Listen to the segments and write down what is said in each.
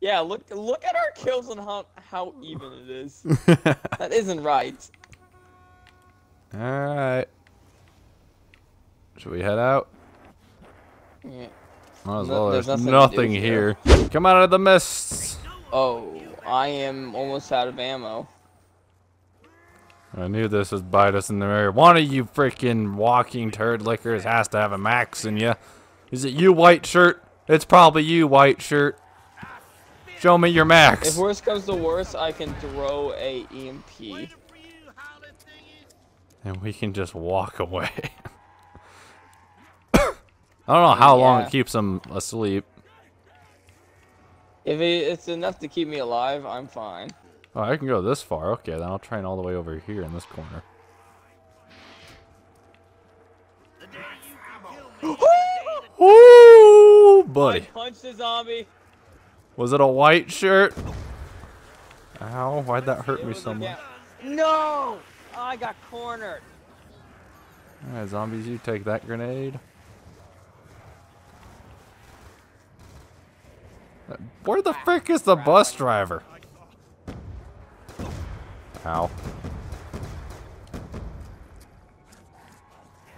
Yeah, look at our kills and how even it is. That isn't right. All right. Should we head out? Yeah. Might as well. There's nothing here. Come out of the mists. Oh, I am almost out of ammo. I knew this would bite us in the rear. One of you freaking walking turd lickers has to have a max in you. Is it you, white shirt? It's probably you, white shirt. Show me your max. If worse comes to worse, I can throw a EMP. And we can just walk away. I don't know how long it keeps them asleep. If it's enough to keep me alive, I'm fine. Oh, I can go this far. Okay, then I'll train all the way over here in this corner. Ooh, buddy. I punched a zombie. Was it a white shirt? Ow, why'd that hurt me so much? No! I got cornered. Alright, zombies, you take that grenade. Where the frick is the bus driver? Ow.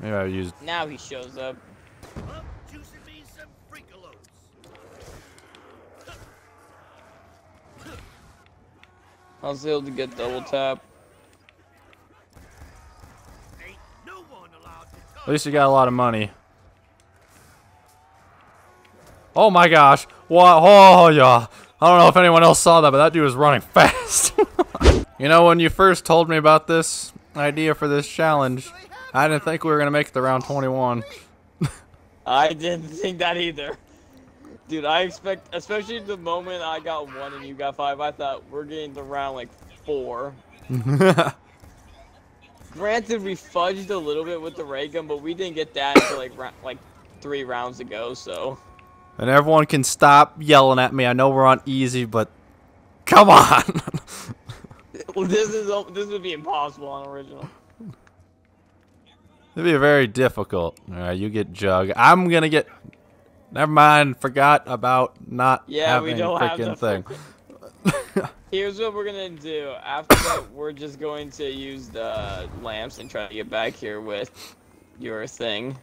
Maybe I used... Now he shows up. I was able to get double tap. At least you got a lot of money. Oh my gosh. What? Oh, yeah. I don't know if anyone else saw that, but that dude was running fast. You know, when you first told me about this idea for this challenge, I didn't think we were going to make it to round 21. I didn't think that either. Dude, I expect, especially the moment I got 1 and you got 5, I thought we're getting to round like 4. Granted, we fudged a little bit with the ray gun, but we didn't get that until like 3 rounds ago, so. And everyone can stop yelling at me. I know we're on easy, but come on. Well, this would be impossible on original. It'd be very difficult. All right, you get jug. I'm gonna get. Never mind. Forgot about not having a freaking thing. Here's what we're gonna do. After that, we're just going to use the lamps and try to get back here with your thing.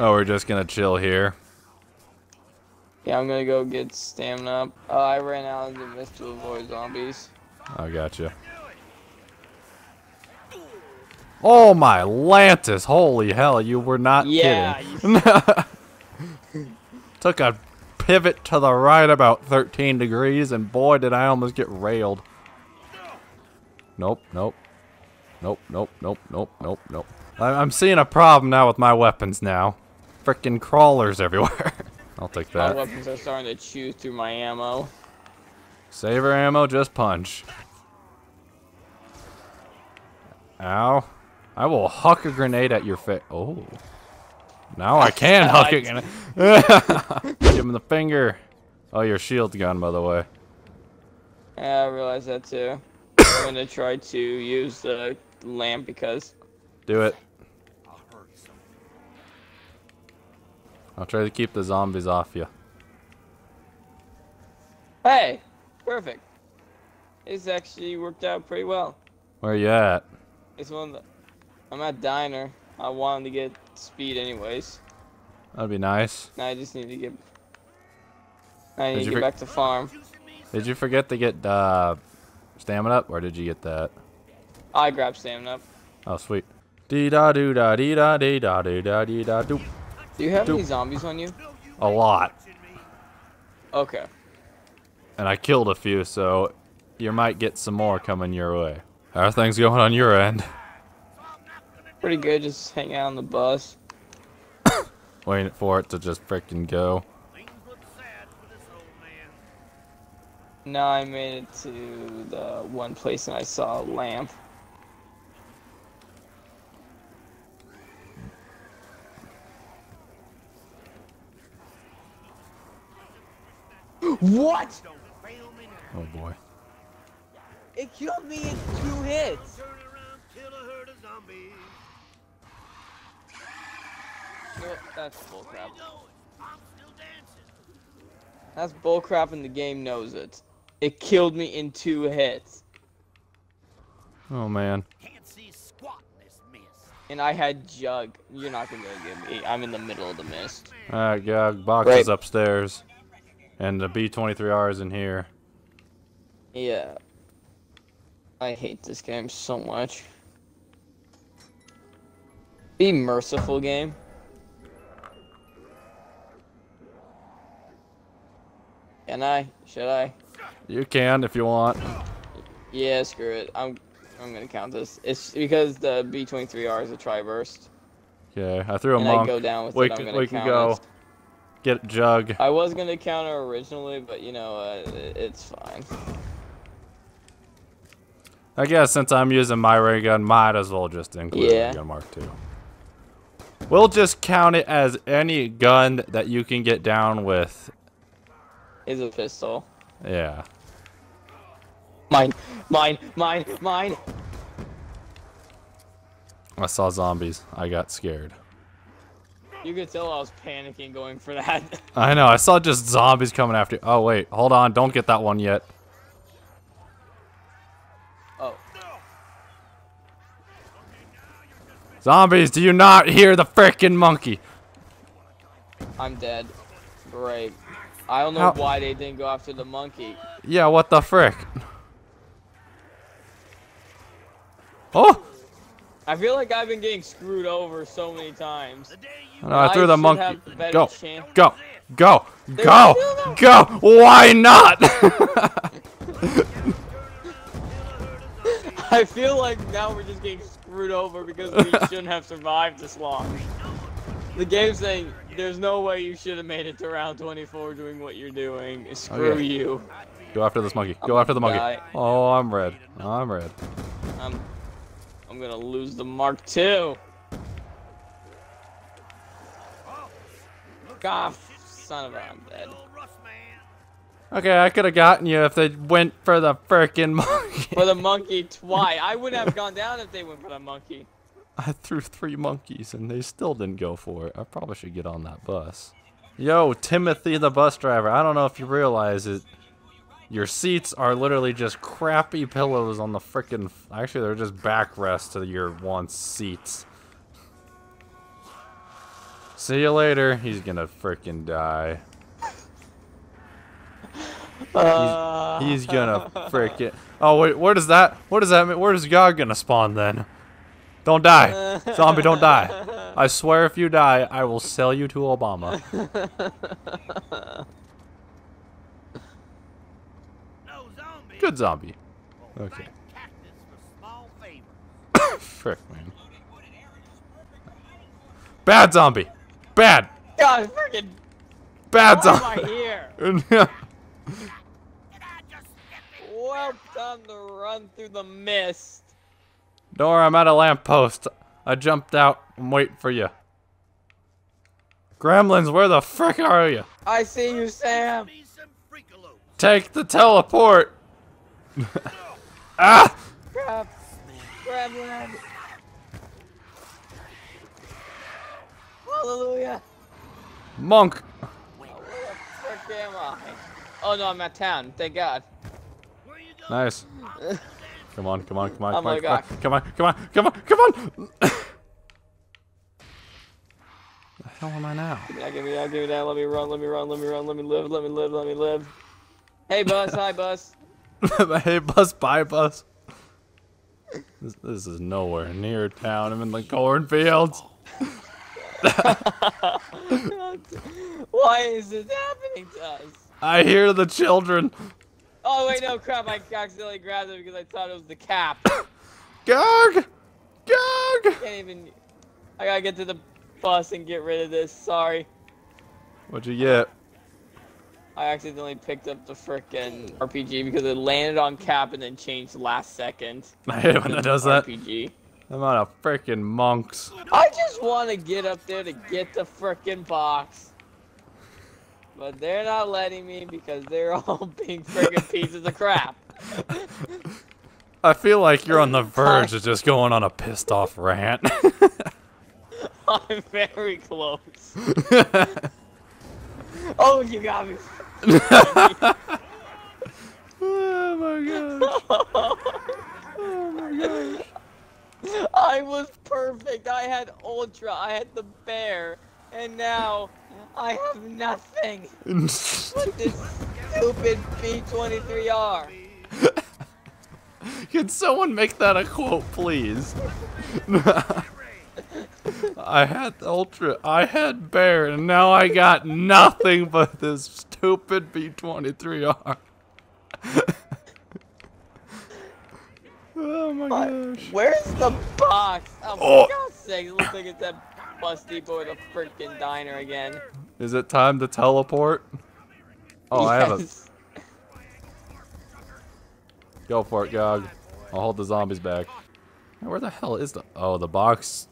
Oh, we're just gonna chill here. Yeah, I'm gonna go get stamina up. I ran out of the mist to avoid zombies. I gotcha. Oh my lantus! Holy hell, you were not kidding. Took a pivot to the right about 13 degrees, and boy, did I almost get railed. Nope, nope, nope, nope, nope, nope, nope, nope. I'm seeing a problem now with my weapons now. Frickin' crawlers everywhere. I'll take that. My weapons are starting to chew through my ammo. Save her ammo, just punch. Ow. I will huck a grenade at your face. Oh. Now I can huck a grenade. Give him the finger. Oh, your shield's gone, by the way. Yeah, I realized that too. I'm gonna try to use the lamp because... Do it. I'll try to keep the zombies off you. Hey! Perfect. It's actually worked out pretty well. Where are you at? It's one of the... I'm at diner. I wanted to get speed anyways. That'd be nice. Now I just need to get... I need to get back to farm. Did you forget to get stamina up, or did you get that? I grabbed stamina up. Oh, sweet. Dee-da-doo-da-dee-da-dee-da-dee-da-doo. Do you have any zombies on you? A lot. Okay. And I killed a few, so you might get some more coming your way. How are things going on your end? Pretty good, just hanging out on the bus. Waiting for it to just frickin' go. No, I made it to the one place and I saw a lamp. What? Oh boy. It killed me in 2 hits. That's bullcrap. That's bullcrap, and the game knows it. It killed me in 2 hits. Oh man. Can't see squat in this mist. And I had Jug. You're not gonna get me. I'm in the middle of the mist. Jug box is upstairs, and the B-23R is in here. Yeah. I hate this game so much. Be merciful, game. Can I? Should I? You can if you want. Yeah, screw it. I'm gonna count this. It's because the B-23R is a tri-burst. Okay, I threw a monk. I go down with it. I'm gonna count it. Get Jug. I was gonna counter originally, but you know, it's fine. I guess since I'm using my ray gun, might as well just include the gun Mark II. We'll just count it as any gun that you can get down with. Is a pistol. Yeah. Mine. I saw zombies. I got scared. You could tell I was panicking going for that. I know. I saw just zombies coming after you. Oh wait, hold on. Don't get that one yet. Zombies, do you not hear the frickin' monkey? I'm dead. Great. I don't know why they didn't go after the monkey. Yeah, what the frick? Oh! I feel like I've been getting screwed over so many times. No, I threw the monkey. Go, go, go, go, go! Why not? I feel like now we're just getting screwed over because we shouldn't have survived this long. The game's saying, there's no way you should have made it to round 24 doing what you're doing. Screw you. Go after this monkey. Go after the monkey. Oh, I'm red. I'm red. I'm gonna lose the Mark II. God, son of a, I'm dead. Okay, I could have gotten you if they went for the frickin' monkey. For the monkey twice. I wouldn't have gone down if they went for the monkey. I threw 3 monkeys and they still didn't go for it. I probably should get on that bus. Yo, Timothy the bus driver, I don't know if you realize it. Your seats are literally just crappy pillows on the frickin'... Actually, they're just backrests to your one seats. See you later. He's gonna frickin' die. He's gonna frickin'. Oh wait, where does that? What does that mean? Where is God gonna spawn then? Don't die, zombie! Don't die! I swear, if you die, I will sell you to Obama. Good zombie. Okay. Frick, man. Bad zombie. Bad. God, frickin'. Bad zombie. Here. Well, time to run through the mist. Dora, I'm at a lamppost. I jumped out. I'm waiting for you. Gremlins, where the frick are you? I see you, Sam. Take the teleport. Ah! Crap. Gremlin. Hallelujah. Monk. Where the frick am I? Oh no, I'm at town. Thank God. Nice. Come on, come on, come on, come on, come on, come on, come on, come on. The hell am I now? Give me that, give me that, give me that. Let me run, let me run, let me run, let me live, let me live, let me live. Hey bus, hi bus. Hey bus, bye bus. This is nowhere near town. I'm in the cornfields. Why is this happening to us? I hear the children. Oh wait, no crap! I accidentally grabbed it because I thought it was the cap. Gog, gog! Can't even. I gotta get to the bus and get rid of this. Sorry. What'd you get? I accidentally picked up the frickin' RPG because it landed on cap and then changed last second. I hate when it does that. RPG. I'm on a frickin' monks. I just want to get up there to get the frickin' box. But they're not letting me because they're all being friggin' pieces of crap. I feel like you're on the verge of just going on a pissed off rant. I'm very close. Oh, you got me. Oh my god. Oh my god. I was perfect. I had Ultra. I had the bear. And now I have nothing. What this stupid B-23R. Could someone make that a quote, please? I had the Ultra, I had bear, and now I got nothing but this stupid B-23R. Oh my gosh. Where's the box? Oh, for God's sake, it looks like it's that busty boy at a freaking diner again. Is it time to teleport? Oh, yes. I have a... Go for it, Gog. I'll hold the zombies back. Where the hell is the... Oh, the box.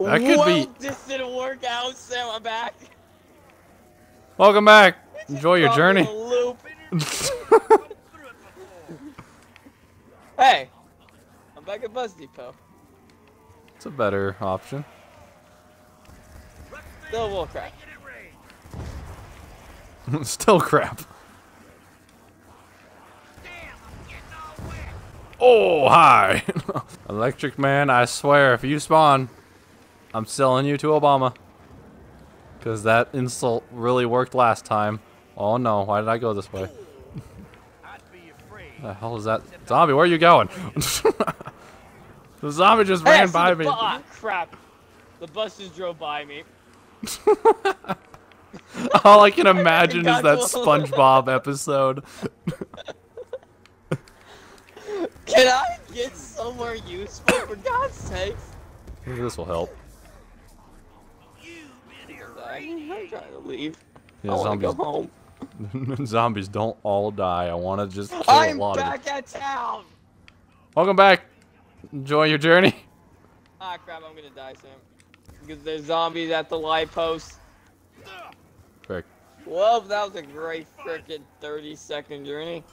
That could be... This didn't work out, Sam. I'm back. Welcome back. Enjoy your journey. Loop. Hey. I'm back at Buzz Depot. It's a better option. Still bull crap. Still crap. Oh, hi. Electric Man, I swear, if you spawn, I'm selling you to Obama. Because that insult really worked last time. Oh no, why did I go this way? The hell is that? Zombie, where are you going? The zombie just ran by me. Oh, crap. The bus just drove by me. All I can imagine is that SpongeBob episode. Can I get somewhere useful, for God's sake? Maybe this will help. I'm trying to leave. Yeah, I want to go home. Zombies don't all die. I want to just kill a lot of them. I'm back at town! Welcome back. Enjoy your journey. Ah, crap. I'm going to die soon. Because there's zombies at the light post. Frick. Well, that was a great freaking 30-second journey.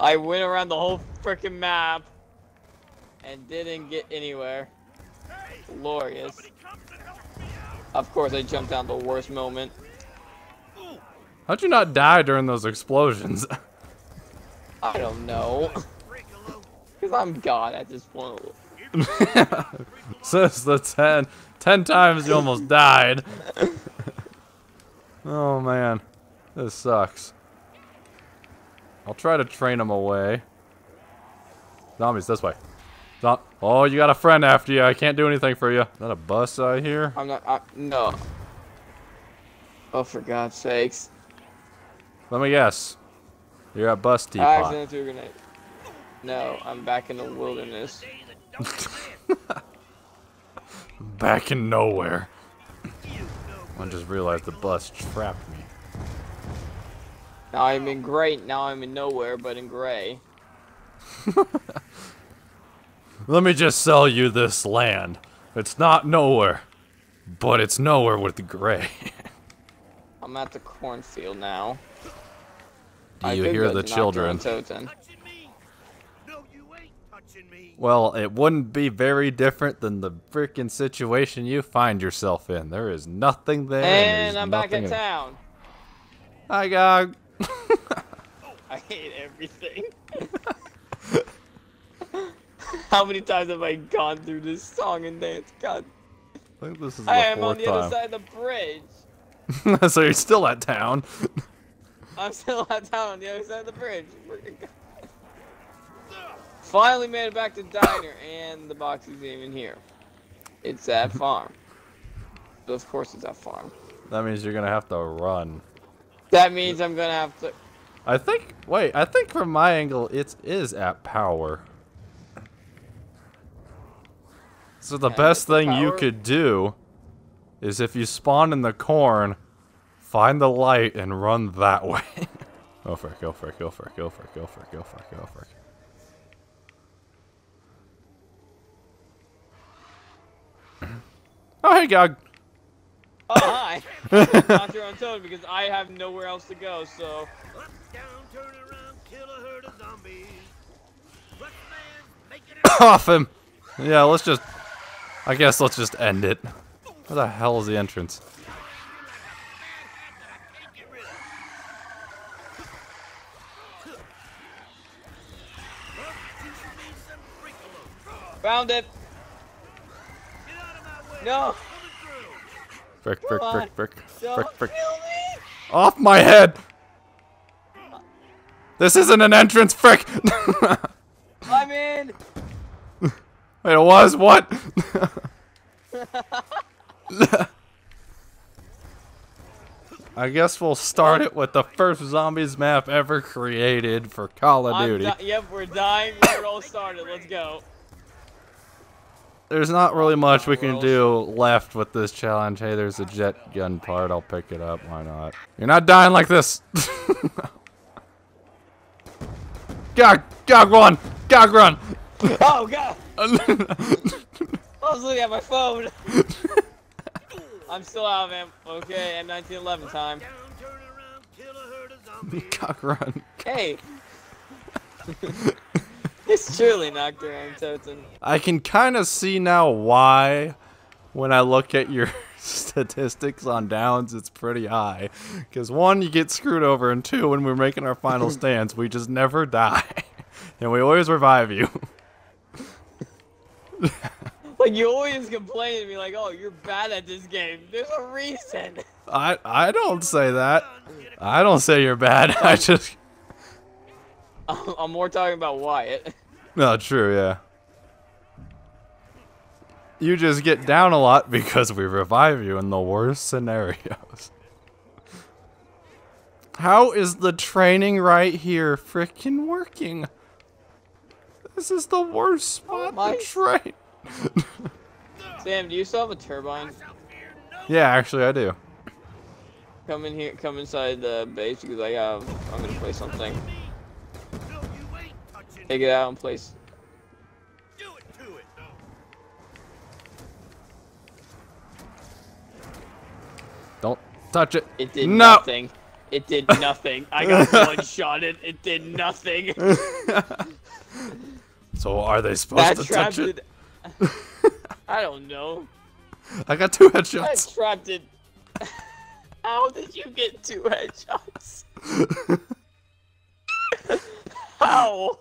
I went around the whole freaking map and didn't get anywhere. Glorious. Of course, I jumped down the worst moment. How'd you not die during those explosions? I don't know. Because I'm God at this point. Since the 10 times you almost died. Oh, man. This sucks. I'll try to train them away. Zombies, this way. Oh, you got a friend after you. I can't do anything for you. Is that a bus out here? I'm not. No. Oh, for God's sakes. Let me guess. You're a bus teapot. I accidentally threw a grenade. No, I'm back in the wilderness. Back in nowhere. I just realized the bus trapped me. Now I'm in gray. Now I'm in nowhere, but in gray. Let me just sell you this land. It's not nowhere, but it's nowhere with gray. I'm at the cornfield now. Do you hear the children? Well, it wouldn't be very different than the freaking situation you find yourself in. There is nothing there. And I'm back in town. Hi, Gog. I hate everything. How many times have I gone through this song and dance? God. I think this is the fourth time. I am on the other side of the bridge. So you're still at town. I'm still at town on the other side of the bridge. Finally made it back to diner, and the box isn't even here. It's at farm. But of course it's at farm. That means you're gonna have to run. That means I'm gonna have to. I think from my angle, it is at power. So the best thing you could do is if you spawn in the corn, find the light and run that way. Go for it, go for it, go for it, go for it, go for it, go for it, go for it. Oh, hey, Gog. Oh, hi. Not your own toad because I have nowhere else to go, so. Off him. Yeah, let's just end it. Where the hell is the entrance? Found it! Get out of my way. No! Frick, frick, frick, frick, frick, frick. Off my head! This isn't an entrance, frick! I'm in! Wait, it was? What? I guess we'll start it with the first Zombies map ever created for Call of Duty. Yep, we're dying. We're all started. Let's go. There's not really much we can do left with this challenge. Hey, there's a jet gun part. I'll pick it up. Why not? You're not dying like this. Gog, run. Gog, run. Oh, God. I was looking at my phone. I'm still out, man. Okay, at 1911 time. Gog, run. Hey. It's truly knocked around, Toten. I can kind of see now why, when I look at your statistics on downs, it's pretty high. Because one, you get screwed over, and two, when we're making our final stands, we just never die. And we always revive you. Like, you always complain to me, like, oh, you're bad at this game. There's a reason. I don't say that. I don't say you're bad. I just... I'm more talking about Wyatt. No, true, yeah. You just get down a lot because we revive you in the worst scenarios. How is the training right here frickin' working? This is the worst spot to train. Sam, do you still have a turbine? Yeah, actually I do. Come in here, come inside the base because I'm gonna play something. Take it out and place. Do it to it, though. Don't touch it. It did nothing. It did nothing. I got one-shotted. It did nothing. So are they supposed to touch it? I don't know. I got two headshots. I trapped it. How did you get two headshots? How?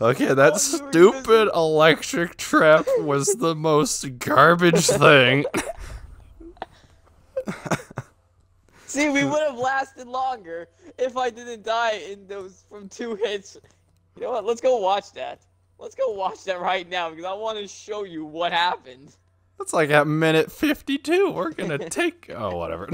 Okay, that stupid electric trap was the most garbage thing. See, we would have lasted longer if I didn't die in those from 2 hits. You know what? Let's go watch that. Let's go watch that right now because I want to show you what happened. That's like at minute 52. We're gonna take. Oh, whatever.